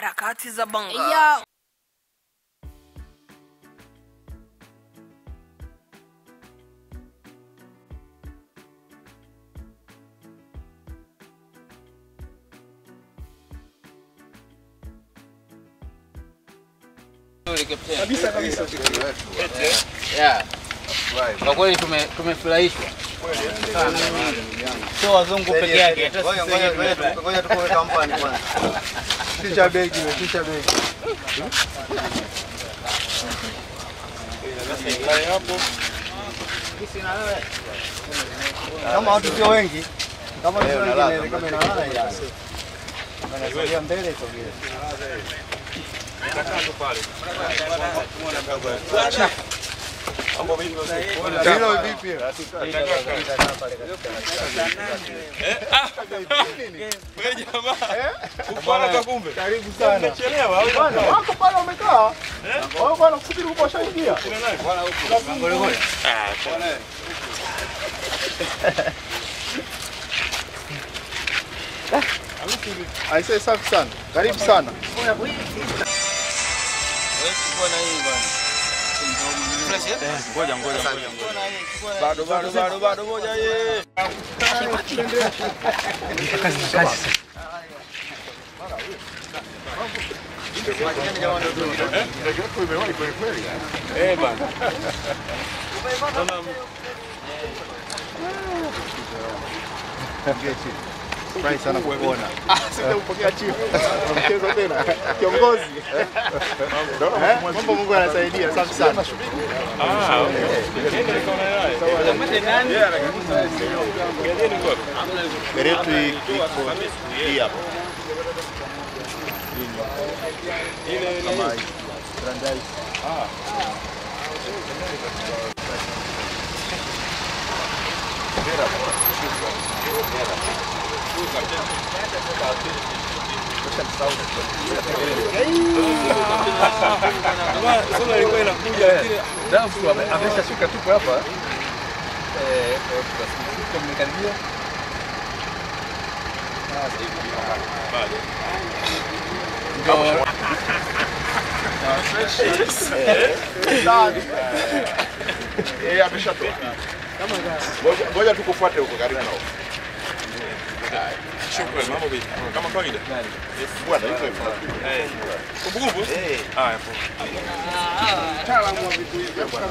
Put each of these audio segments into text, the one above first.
Harakati za Bongo. Yo. Kabisa kabisa. Yeah. Kwa kweli tumefurahishwa. Sio wazungu peke yake, hata sisi ngoja tukoe kampani kwanza. Tisha begi. Kae hapo. Sisi na wewe. Kama watu sio wengi, kama sio wengi kama na haya ya. Wanasalia mbele sogea. I say safi sana, karibu sana. Furahi sana kuona. Sitaupokea chief. Mchezo tena. Kiongozi. Mambo Mungu anasaidia. Asante sana. Ngoja tukufuate huko karibu nao. Shukrani mama bibi. Kama kawaida. Bwana yuko hapa. Kumbukumbu? Ah hapo. Taalamu wa vitu hivi bwana.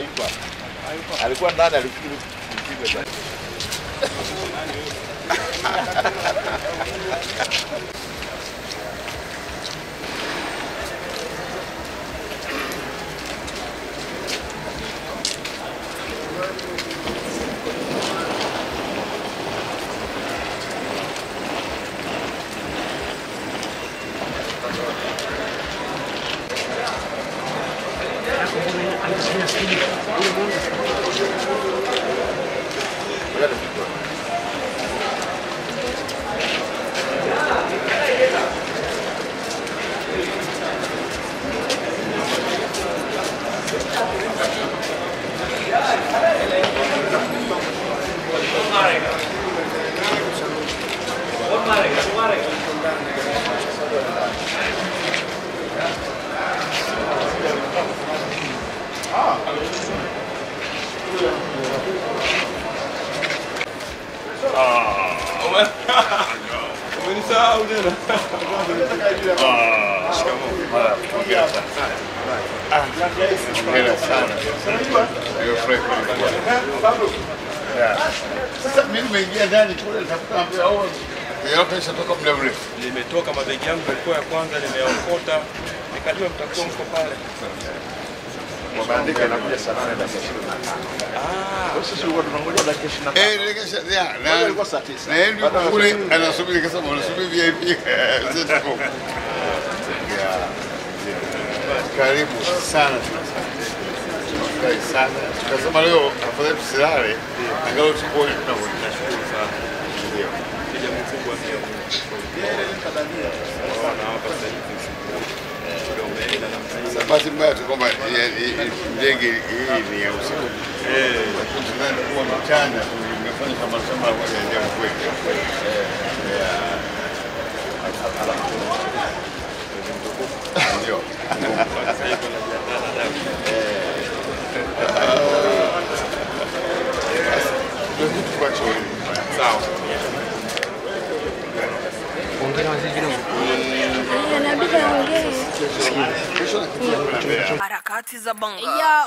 Yuko. Alikuwa ndani alifikiri kitu bwana. Nimetoka mabegi yangu yalikuwa ya kwanza nimeokota nikajua mtakuwa mko pale. Mabandika yanakuja saa 8:25. Sisi huko tunangoja dakika 25. Ndio ilikuwa saa 9. Na ndio kule anasubiri kama anasubiri VIP. Karibu sana. Karibu sana. Kama leo afadhali tusilale angalau tuone tunaona shule sana. Ndio. Basi mbaya tu kwamba ndege hii ni ya usiku. Kwa sababu kwa mchana Harakati za Bongo.